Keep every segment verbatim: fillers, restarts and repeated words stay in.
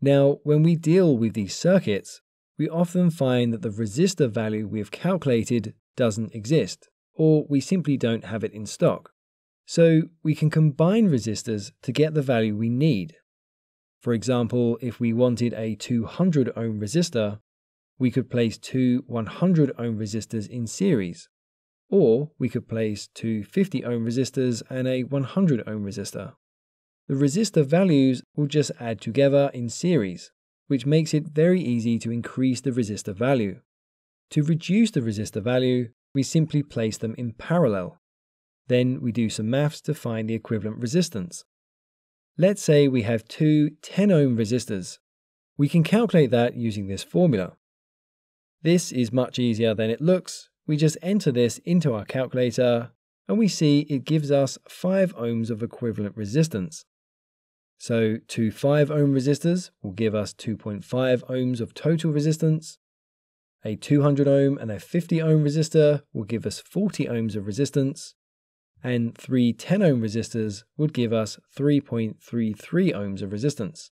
Now, when we deal with these circuits, we often find that the resistor value we have calculated doesn't exist, or we simply don't have it in stock. So we can combine resistors to get the value we need. For example, if we wanted a two hundred ohm resistor, we could place two one hundred ohm resistors in series, or we could place two fifty ohm resistors and a one hundred ohm resistor. The resistor values will just add together in series, which makes it very easy to increase the resistor value. To reduce the resistor value, we simply place them in parallel. Then we do some maths to find the equivalent resistance. Let's say we have two ten ohm resistors. We can calculate that using this formula. This is much easier than it looks. We just enter this into our calculator and we see it gives us five ohms of equivalent resistance. So two five ohm resistors will give us two point five ohms of total resistance. A two hundred ohm and a fifty ohm resistor will give us forty ohms of resistance. And three ten ohm resistors would give us three point three three ohms of resistance.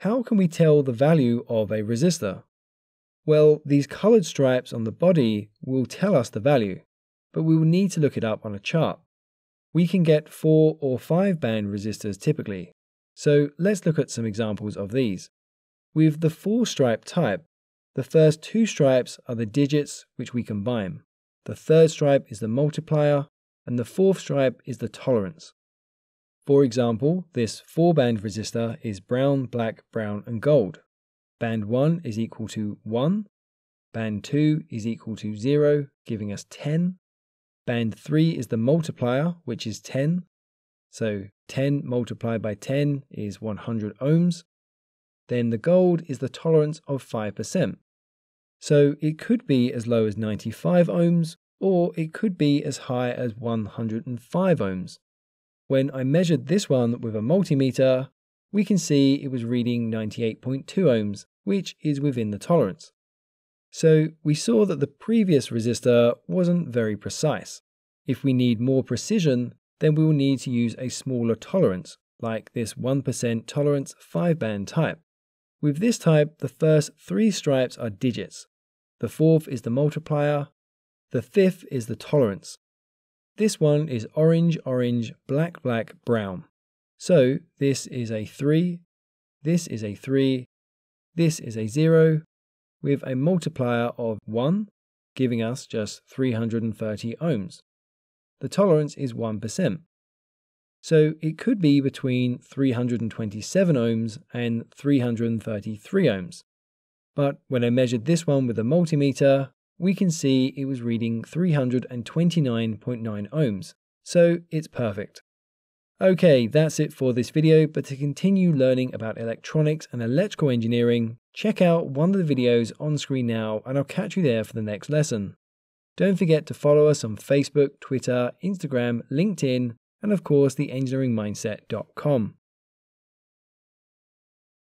How can we tell the value of a resistor? Well, these coloured stripes on the body will tell us the value, but we will need to look it up on a chart. We can get four or five band resistors typically, so let's look at some examples of these. With the four stripe type, the first two stripes are the digits which we combine. The third stripe is the multiplier, and the fourth stripe is the tolerance. For example, this four band resistor is brown, black, brown and gold. Band one is equal to one, band two is equal to zero, giving us ten. Band three is the multiplier, which is ten, so ten multiplied by ten is one hundred ohms. Then the gold is the tolerance of five percent. So it could be as low as ninety-five ohms, or it could be as high as one hundred five ohms. When I measured this one with a multimeter, we can see it was reading ninety-eight point two ohms, which is within the tolerance. So we saw that the previous resistor wasn't very precise. If we need more precision, then we will need to use a smaller tolerance, like this one percent tolerance five band type. With this type, the first three stripes are digits, the fourth is the multiplier, the fifth is the tolerance. This one is orange, orange, black, black, brown. So this is a three, this is a three, this is a zero, with a multiplier of one, giving us just three hundred thirty ohms. The tolerance is one percent. So it could be between three hundred twenty-seven ohms and three hundred thirty-three ohms. But when I measured this one with a multimeter, we can see it was reading three hundred twenty-nine point nine ohms. So it's perfect. Okay, that's it for this video, but to continue learning about electronics and electrical engineering, check out one of the videos on screen now and I'll catch you there for the next lesson. Don't forget to follow us on Facebook, Twitter, Instagram, LinkedIn, and of course the theengineeringmindset dot com.